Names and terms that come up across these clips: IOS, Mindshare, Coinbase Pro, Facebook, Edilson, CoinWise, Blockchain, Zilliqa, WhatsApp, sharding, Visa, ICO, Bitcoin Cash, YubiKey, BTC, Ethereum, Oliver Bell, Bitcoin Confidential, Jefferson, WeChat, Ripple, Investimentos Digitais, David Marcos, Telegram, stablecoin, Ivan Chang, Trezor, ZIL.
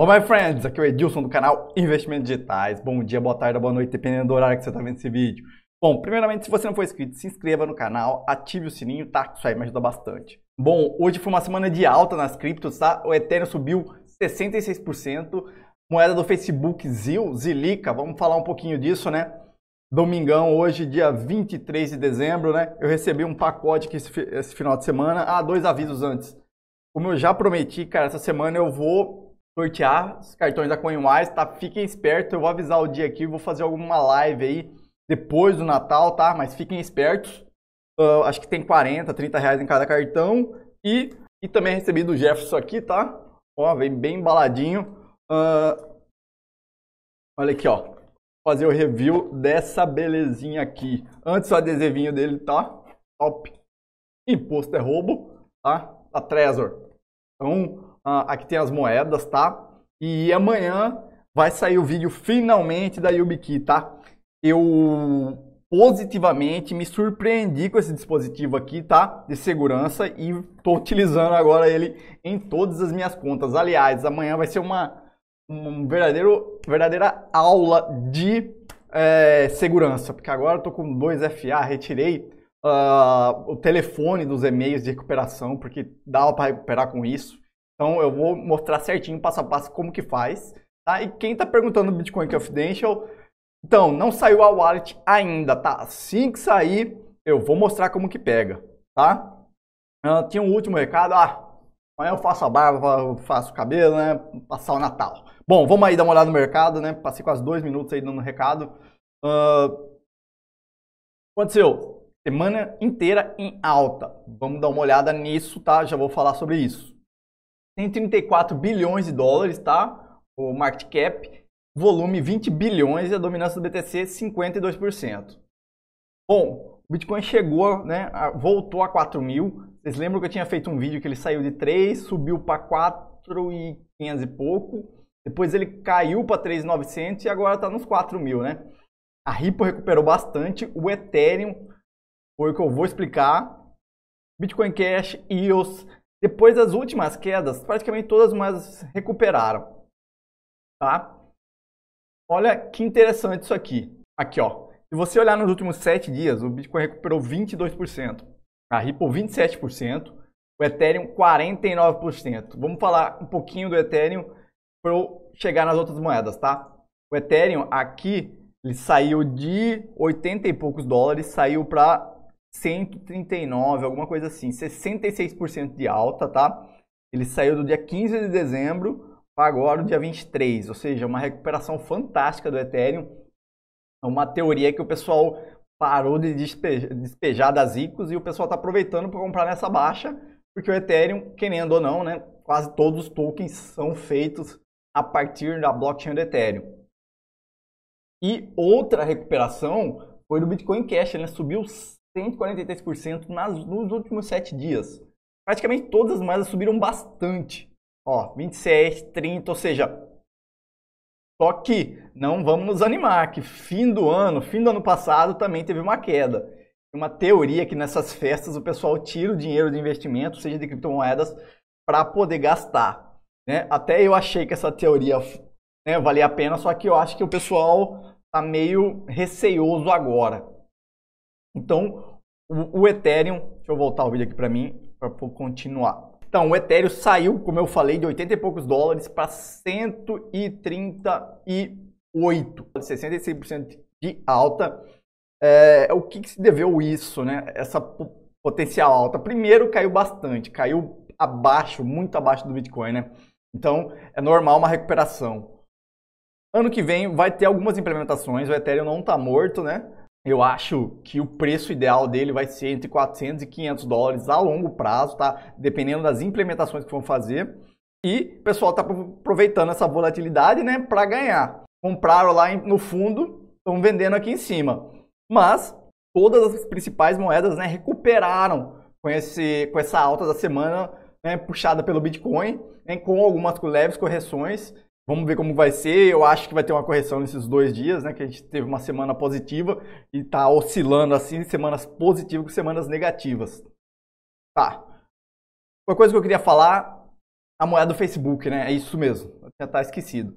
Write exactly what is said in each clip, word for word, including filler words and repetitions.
Hello my friends, aqui é o Edilson do canal Investimentos Digitais. Bom dia, boa tarde, boa noite, dependendo do horário que você está vendo esse vídeo. Bom, primeiramente, se você não for inscrito, se inscreva no canal, ative o sininho, tá? Isso aí me ajuda bastante. Bom, hoje foi uma semana de alta nas criptos, tá? O Ethereum subiu sessenta e seis por cento, moeda do Facebook Zil, Zilliqa, vamos falar um pouquinho disso, né? Domingão, hoje, dia vinte e três de dezembro, né? Eu recebi um pacote aqui esse, esse final de semana. Ah, dois avisos antes. Como eu já prometi, cara, essa semana eu vou sortear os cartões da CoinWise, tá? Fiquem espertos, eu vou avisar o dia aqui, vou fazer alguma live aí depois do Natal, tá? Mas fiquem espertos, uh, acho que tem quarenta, trinta reais em cada cartão. E, e também recebi do Jefferson aqui, tá? Ó, vem bem embaladinho. Uh, olha aqui, ó. Vou fazer o review dessa belezinha aqui. Antes o adesivinho dele, tá? Top. Imposto é roubo, tá? Da Trezor. Então, aqui tem as moedas, tá? E amanhã vai sair o vídeo finalmente da YubiKey, tá? Eu positivamente me surpreendi com esse dispositivo aqui, tá? De segurança, e tô utilizando agora ele em todas as minhas contas. Aliás, amanhã vai ser uma, uma verdadeiro, verdadeira aula de é, segurança, porque agora eu tô com dois F A, retirei uh, o telefone dos e-mails de recuperação, porque dava para recuperar com isso. Então eu vou mostrar certinho, passo a passo, como que faz, tá? E quem tá perguntando do Bitcoin Confidential, então, não saiu a wallet ainda, tá? Assim que sair, eu vou mostrar como que pega, tá? Uh, tinha um último recado, ah, amanhã eu faço a barba, eu faço o cabelo, né? Passar o Natal. Bom, vamos aí dar uma olhada no mercado, né? Passei quase dois minutos aí dando recado. Uh, aconteceu semana inteira em alta. Vamos dar uma olhada nisso, tá? Já vou falar sobre isso. cento e trinta e quatro bilhões de dólares, tá? O market cap, volume vinte bilhões e a dominância do B T C cinquenta e dois por cento. Bom, o Bitcoin chegou, né? Voltou a quatro mil. Vocês lembram que eu tinha feito um vídeo que ele saiu de três, subiu para quatro mil e quinhentos e pouco. Depois ele caiu para três mil e novecentos e agora está nos quatro mil, né? A Ripple recuperou bastante. O Ethereum foi o que eu vou explicar. Bitcoin Cash, I O S. Depois das últimas quedas, praticamente todas as moedas recuperaram, tá? Olha que interessante isso aqui. Aqui, ó. Se você olhar nos últimos sete dias, o Bitcoin recuperou vinte e dois por cento. A Ripple, vinte e sete por cento. O Ethereum, quarenta e nove por cento. Vamos falar um pouquinho do Ethereum para eu chegar nas outras moedas, tá? O Ethereum aqui, ele saiu de oitenta e poucos dólares, saiu para cento e trinta e nove, alguma coisa assim, sessenta e seis por cento de alta, tá? Ele saiu do dia quinze de dezembro para agora o dia vinte e três, ou seja, uma recuperação fantástica do Ethereum. É uma teoria que o pessoal parou de despejar, despejar das I C Os, e o pessoal está aproveitando para comprar nessa baixa, porque o Ethereum, querendo ou não, né, quase todos os tokens são feitos a partir da blockchain do Ethereum. E outra recuperação foi do Bitcoin Cash, ele subiu cento e quarenta e três por cento nas, nos últimos sete dias. Praticamente todas as moedas subiram bastante. Ó, vinte e sete, trinta, ou seja, só que não vamos nos animar, que fim do ano, fim do ano passado também teve uma queda. Uma teoria que nessas festas o pessoal tira o dinheiro de investimento, seja de criptomoedas, para poder gastar, né? Até eu achei que essa teoria, né, valia a pena, só que eu acho que o pessoal tá meio receioso agora. Então, o Ethereum, deixa eu voltar o vídeo aqui para mim, para continuar. Então, o Ethereum saiu, como eu falei, de oitenta e poucos dólares para cento e trinta e oito, sessenta e seis por cento de alta. É, o que, que se deveu isso, né? Essa potencial alta. Primeiro, caiu bastante, caiu abaixo, muito abaixo do Bitcoin, né? Então, é normal uma recuperação. Ano que vem vai ter algumas implementações, o Ethereum não está morto, né? Eu acho que o preço ideal dele vai ser entre quatrocentos e quinhentos dólares a longo prazo, tá? Dependendo das implementações que vão fazer. E o pessoal tá aproveitando essa volatilidade, né, para ganhar. Compraram lá no fundo, estão vendendo aqui em cima. Mas todas as principais moedas, né, recuperaram com, esse, com essa alta da semana, né, puxada pelo Bitcoin, né, com algumas leves correções. Vamos ver como vai ser. Eu acho que vai ter uma correção nesses dois dias, né? Que a gente teve uma semana positiva e tá oscilando assim, semanas positivas com semanas negativas. Tá. Uma coisa que eu queria falar, a moeda do Facebook, né? É isso mesmo. já está esquecido.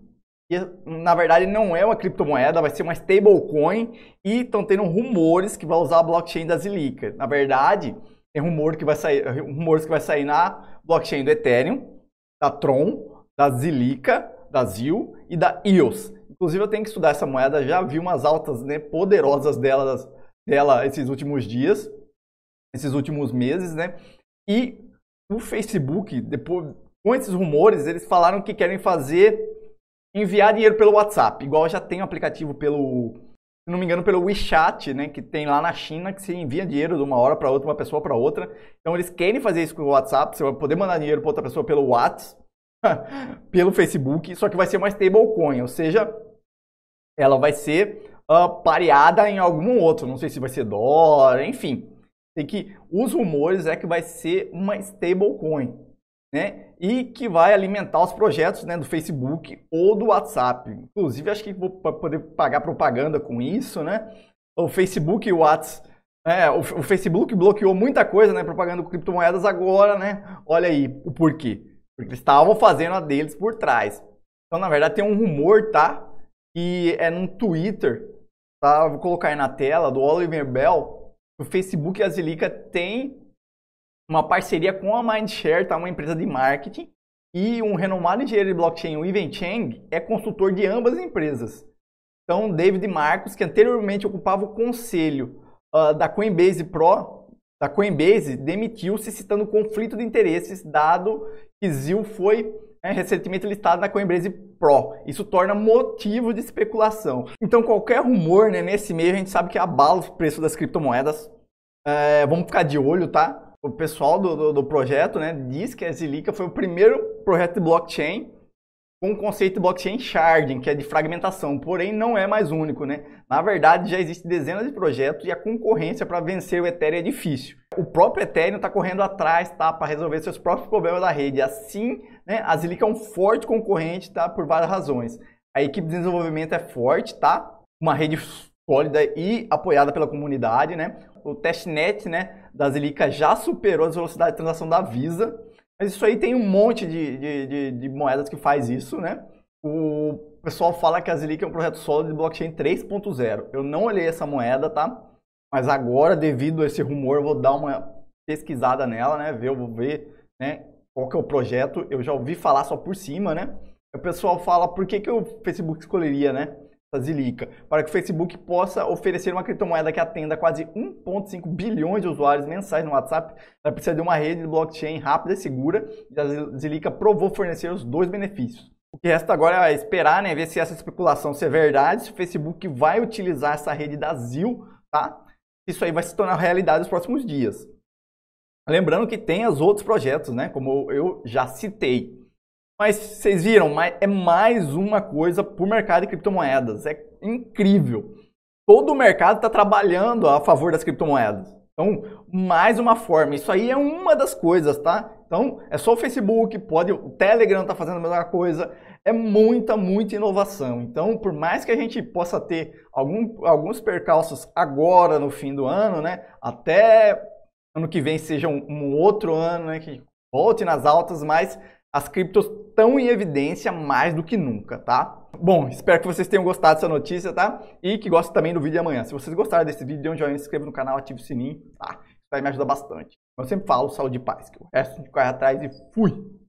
E, na verdade, não é uma criptomoeda, vai ser uma stablecoin e estão tendo rumores que vai usar a blockchain da Zilliqa. Na verdade, tem rumor que vai sair, rumores que vai sair na blockchain do Ethereum, da Tron, da Zilliqa, da Z I L e da I O S. Inclusive, eu tenho que estudar essa moeda, já vi umas altas, né, poderosas delas, dela esses últimos dias, esses últimos meses, né? E o Facebook, depois, com esses rumores, eles falaram que querem fazer, enviar dinheiro pelo WhatsApp. Igual já tem um aplicativo pelo, se não me engano, pelo WeChat, né? Que tem lá na China, que você envia dinheiro de uma hora para outra, uma pessoa para outra. Então eles querem fazer isso com o WhatsApp, você vai poder mandar dinheiro para outra pessoa pelo WhatsApp, pelo Facebook, só que vai ser uma stablecoin, ou seja, ela vai ser uh, pareada em algum outro, não sei se vai ser dólar, enfim. Tem que os rumores é que vai ser uma stablecoin, né? E que vai alimentar os projetos, né, do Facebook ou do WhatsApp. Inclusive, acho que vou poder pagar propaganda com isso, né? O Facebook e o WhatsApp, é, o, o Facebook bloqueou muita coisa, né? Propaganda com criptomoedas agora, né? Olha aí o porquê. Porque eles estavam fazendo a deles por trás. Então, na verdade, tem um rumor, tá? Que é num Twitter, tá? Vou colocar aí na tela, do Oliver Bell. O Facebook e a Zilliqa tem uma parceria com a Mindshare, tá? Uma empresa de marketing. E um renomado engenheiro de blockchain, o Ivan Chang, é consultor de ambas as empresas. Então, David Marcos, que anteriormente ocupava o conselho uh, da Coinbase Pro, da Coinbase, demitiu-se citando conflito de interesses, dado que Z I L foi, né, recentemente listado na Coinbase Pro. Isso torna motivo de especulação. Então, qualquer rumor, né, nesse meio, a gente sabe que abala o preço das criptomoedas. É, vamos ficar de olho, tá? O pessoal do, do, do projeto, né, diz que a Zilliqa foi o primeiro projeto de blockchain com o conceito de blockchain sharding, que é de fragmentação, porém não é mais único, né? Na verdade, já existem dezenas de projetos e a concorrência para vencer o Ethereum é difícil. O próprio Ethereum está correndo atrás, tá, para resolver seus próprios problemas da rede. Assim, né, a Zilliqa é um forte concorrente, tá, por várias razões. A equipe de desenvolvimento é forte, tá? Uma rede sólida e apoiada pela comunidade, né? O testnet, né, da Zilliqa já superou a velocidade de transação da Visa. Mas isso aí tem um monte de, de, de, de moedas que faz isso, né? O pessoal fala que a Zilliqa é um projeto sólido de blockchain três ponto zero. Eu não olhei essa moeda, tá? Mas agora, devido a esse rumor, eu vou dar uma pesquisada nela, né? Ver, eu vou ver, né, qual que é o projeto. Eu já ouvi falar só por cima, né? O pessoal fala por que, que o Facebook escolheria, né, essa Zilliqa. Para que o Facebook possa oferecer uma criptomoeda que atenda quase um ponto cinco bilhões de usuários mensais no WhatsApp, ela precisa de uma rede de blockchain rápida e segura, e a Zilliqa provou fornecer os dois benefícios. O que resta agora é esperar, né, ver se essa especulação se é verdade, se o Facebook vai utilizar essa rede da Z I L, tá? Isso aí vai se tornar realidade nos próximos dias. Lembrando que tem os outros projetos, né, como eu já citei. Mas vocês viram, é mais uma coisa para o mercado de criptomoedas. É incrível. Todo o mercado está trabalhando a favor das criptomoedas. Então, mais uma forma. Isso aí é uma das coisas, tá? Então, é só o Facebook, pode, o Telegram está fazendo a mesma coisa. É muita, muita inovação. Então, por mais que a gente possa ter algum, alguns percalços agora no fim do ano, né? Até ano que vem seja um, um outro ano, né, que volte nas altas, mas as criptos estão em evidência mais do que nunca, tá? Bom, espero que vocês tenham gostado dessa notícia, tá? E que gostem também do vídeo de amanhã. Se vocês gostaram desse vídeo, dê um joinha, se inscreva no canal, ative o sininho, tá? Isso aí me ajuda bastante. Eu sempre falo saúde e paz, que o resto a gente corre atrás e fui!